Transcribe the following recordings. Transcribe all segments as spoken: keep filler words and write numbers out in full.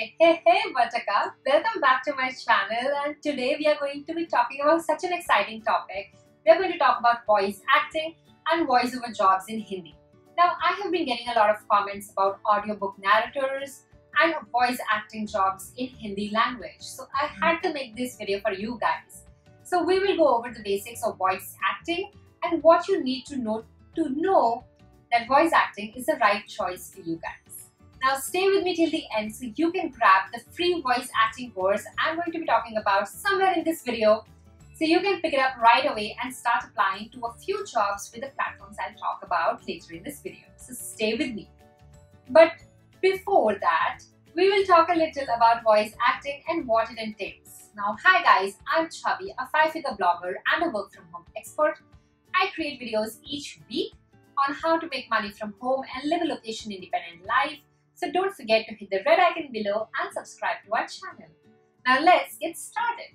Hey, hey, hey, Buttercup! Welcome back to my channel, and today we are going to be talking about such an exciting topic. We are going to talk about voice acting and voiceover jobs in Hindi. Now, I have been getting a lot of comments about audiobook narrators and voice acting jobs in Hindi language. So, I had to make this video for you guys. So, we will go over the basics of voice acting and what you need to know to know that voice acting is the right choice for you guys. Now stay with me till the end so you can grab the free voice acting course I'm going to be talking about somewhere in this video, so you can pick it up right away and start applying to a few jobs with the platforms I'll talk about later in this video. So stay with me. But before that, we will talk a little about voice acting and what it entails. Now hi guys, I'm Chubby, a five-figure blogger and a work from home expert. I create videos each week on how to make money from home and live a location independent life. So don't forget to hit the red icon below and subscribe to our channel. Now let's get started.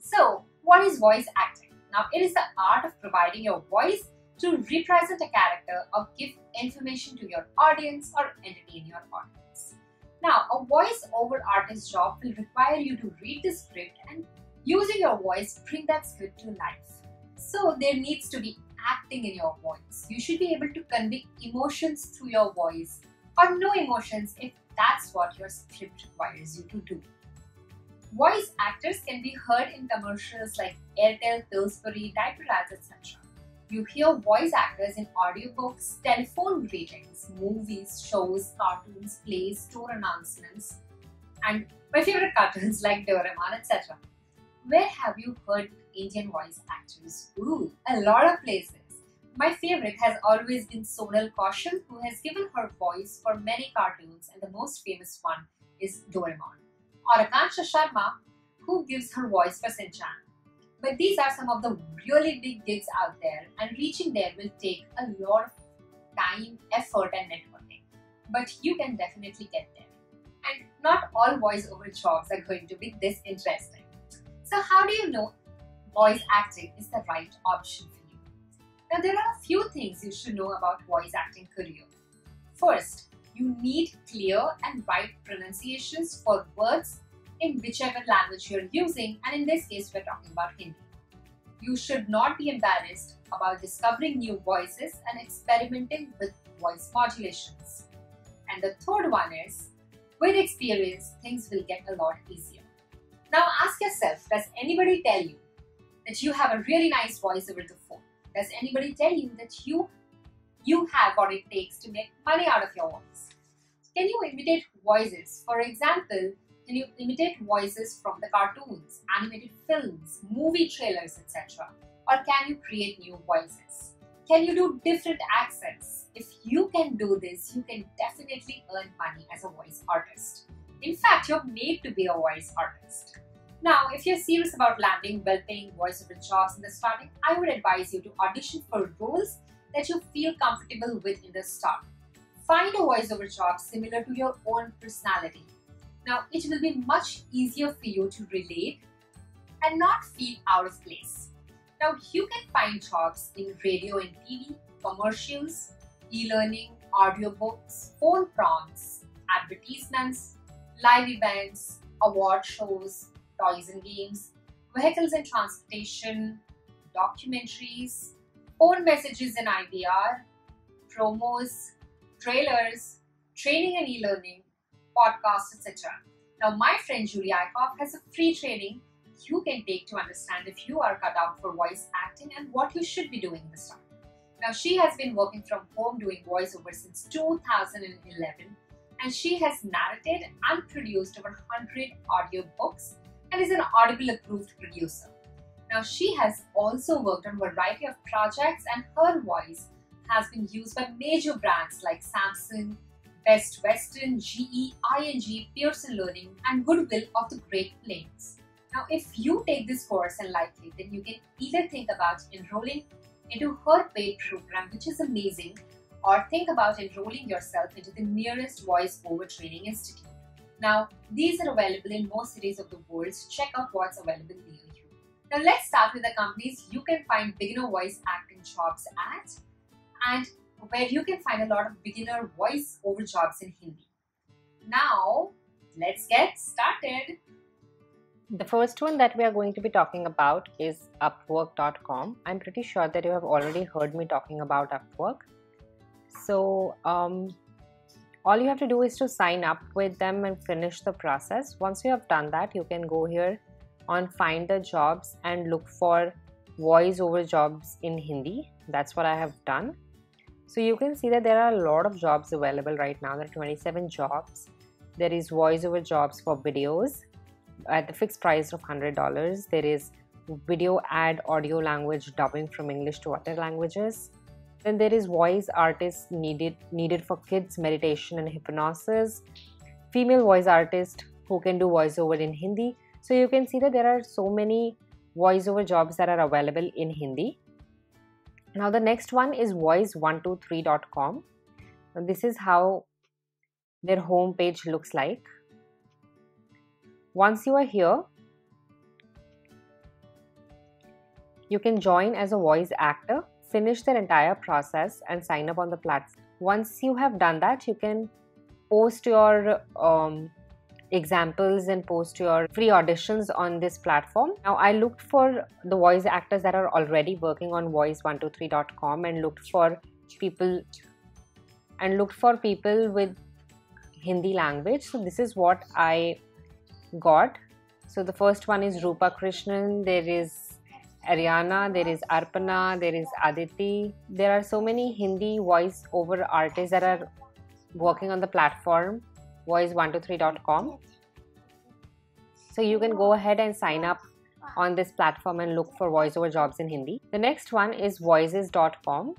So what is voice acting? Now it is the art of providing your voice to represent a character or give information to your audience or entertain your audience. Now a voice-over artist job will require you to read the script and using your voice bring that script to life. So there needs to be acting in your voice. You should be able to convey emotions through your voice, or no emotions if that's what your script requires you to do. Voice actors can be heard in commercials like Airtel, Pillsbury, diaper ads, et cetera. You hear voice actors in audiobooks, telephone readings, movies, shows, cartoons, plays, store announcements, and my favorite cartoons like Doraemon, et cetera. Where have you heard Indian voice actors? Ooh, a lot of places. My favorite has always been Sonal Kaushal, who has given her voice for many cartoons, and the most famous one is Doraemon. Or Akanksha Sharma, who gives her voice for Shinchan. But these are some of the really big gigs out there, and reaching there will take a lot of time, effort and networking. But you can definitely get there. And not all voice-over jobs are going to be this interesting. So how do you know voice acting is the right option? Now, there are a few things you should know about voice acting career. First, you need clear and right pronunciations for words in whichever language you're using, and in this case, we're talking about Hindi. You should not be embarrassed about discovering new voices and experimenting with voice modulations. And the third one is, with experience, things will get a lot easier. Now, ask yourself, does anybody tell you that you have a really nice voice over the phone? Does anybody tell you that you, you have what it takes to make money out of your voice? Can you imitate voices? For example, can you imitate voices from the cartoons, animated films, movie trailers, et cetera? Or can you create new voices? Can you do different accents? If you can do this, you can definitely earn money as a voice artist. In fact, you're made to be a voice artist. Now, if you're serious about landing well-paying voiceover jobs in the starting, I would advise you to audition for roles that you feel comfortable with in the start. Find a voiceover job similar to your own personality. Now, it will be much easier for you to relate and not feel out of place. Now, you can find jobs in radio and T V, commercials, e-learning, audiobooks, phone prompts, advertisements, live events, award shows, toys and games, vehicles and transportation, documentaries, phone messages and I V R, promos, trailers, training and e-learning, podcasts, et cetera. Now, my friend Julie Eickhoff has a free training you can take to understand if you are cut out for voice acting and what you should be doing this time. Now, she has been working from home doing voiceover since two thousand eleven, and she has narrated and produced over one hundred audiobooks and is an Audible approved producer. Now she has also worked on a variety of projects, and her voice has been used by major brands like Samsung, Best Western, G E, I N G, Pearson Learning and Goodwill of the Great Plains. Now if you take this course and like it, then you can either think about enrolling into her paid program, which is amazing, or think about enrolling yourself into the nearest voice-over training institute. Now, these are available in most cities of the world, so check out what's available near you. Now, let's start with the companies you can find beginner voice acting jobs at, and where you can find a lot of beginner voice-over jobs in Hindi. Now, let's get started. The first one that we are going to be talking about is Upwork dot com. I'm pretty sure that you have already heard me talking about Upwork. So um, all you have to do is to sign up with them and finish the process. Once you have done that, you can go here on Find the Jobs and look for voice over jobs in Hindi. That's what I have done. So you can see that there are a lot of jobs available right now. There are twenty-seven jobs. There is voice over jobs for videos at the fixed price of one hundred dollars. There is video ad, audio language, dubbing from English to other languages. Then there is voice artist needed, needed for kids, meditation and hypnosis. Female voice artist who can do voiceover in Hindi. So you can see that there are so many voiceover jobs that are available in Hindi. Now the next one is voice one two three dot com. This is how their homepage looks like. Once you are here, you can join as a voice actor, finish their entire process and sign up on the platform. Once you have done that, you can post your um, examples and post your free auditions on this platform. Now I looked for the voice actors that are already working on voice one two three dot com and looked for people and looked for people with Hindi language. So this is what I got. So the first one is Rupa Krishnan, there is Ariana, there is Arpana, there is Aditi. There are so many Hindi voice over artists that are working on the platform voice one two three dot com. So you can go ahead and sign up on this platform and look for voiceover jobs in Hindi. The next one is Voices dot com.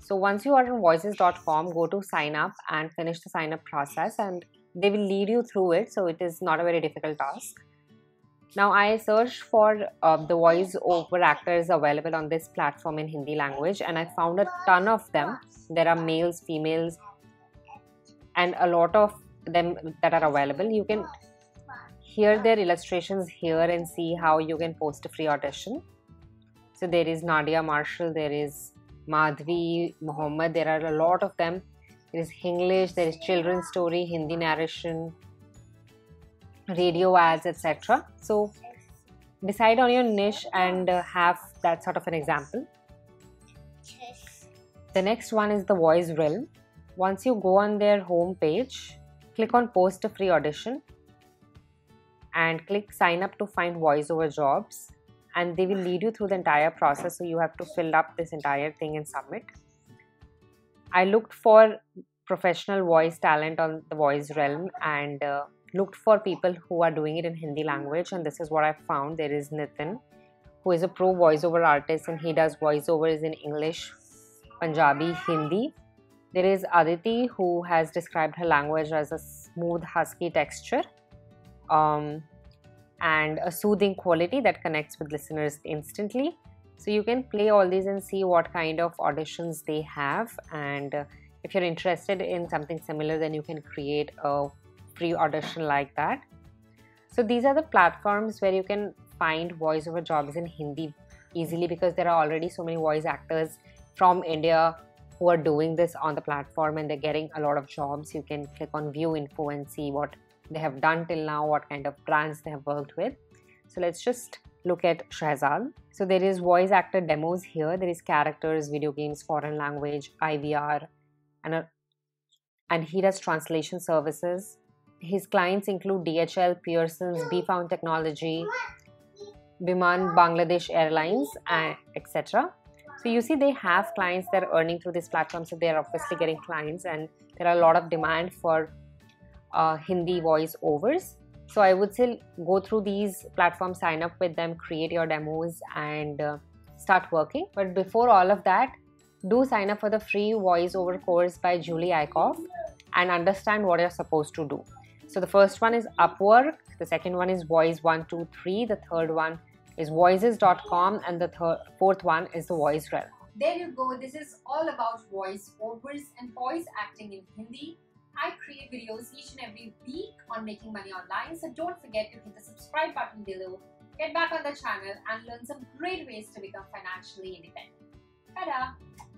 So once you are on Voices dot com, go to sign up and finish the sign up process and they will lead you through it, so it is not a very difficult task. Now I searched for uh, the voice over actors available on this platform in Hindi language and I found a ton of them. There are males, females and a lot of them that are available. You can hear their illustrations here and see how you can post a free audition. So there is Nadia Marshall, there is Madhvi, Muhammad, there are a lot of them. There is English, there is children's story, Hindi narration, radio ads, et cetera. So decide on your niche and have that sort of an example. The next one is the Voice Realm. Once you go on their home page, click on post a free audition and click sign up to find voiceover jobs and they will lead you through the entire process. So you have to fill up this entire thing and submit. I looked for professional voice talent on the Voice Realm and uh, looked for people who are doing it in Hindi language and this is what I found. There is Nitin, who is a pro voiceover artist and he does voiceovers in English, Punjabi, Hindi. There is Aditi, who has described her language as a smooth husky texture um, and a soothing quality that connects with listeners instantly. So you can play all these and see what kind of auditions they have, and uh, if you're interested in something similar, then you can create a free audition like that. So these are the platforms where you can find voiceover jobs in Hindi easily because there are already so many voice actors from India who are doing this on the platform and they're getting a lot of jobs. You can click on view info and see what they have done till now, what kind of brands they have worked with. So let's just look at Shahzal. So there is voice actor demos here. There is characters, video games, foreign language, I V R, and, a, and he does translation services. His clients include D H L, Pearson's, BeFound Technology, Biman, Bangladesh Airlines, et cetera. So you see they have clients that are earning through this platform, so they are obviously getting clients and there are a lot of demand for uh, Hindi voice overs. So I would say go through these platforms, sign up with them, create your demos and uh, start working. But before all of that, do sign up for the free voice over course by Julie Eickhoff and understand what you're supposed to do. So the first one is Upwork, the second one is Voice one two three, the third one is voices dot com and the third, fourth one is the Voice Realm. There you go. This is all about voice overs and voice acting in Hindi. I create videos each and every week on making money online, so don't forget to hit the subscribe button below, get back on the channel and learn some great ways to become financially independent. Ta-da!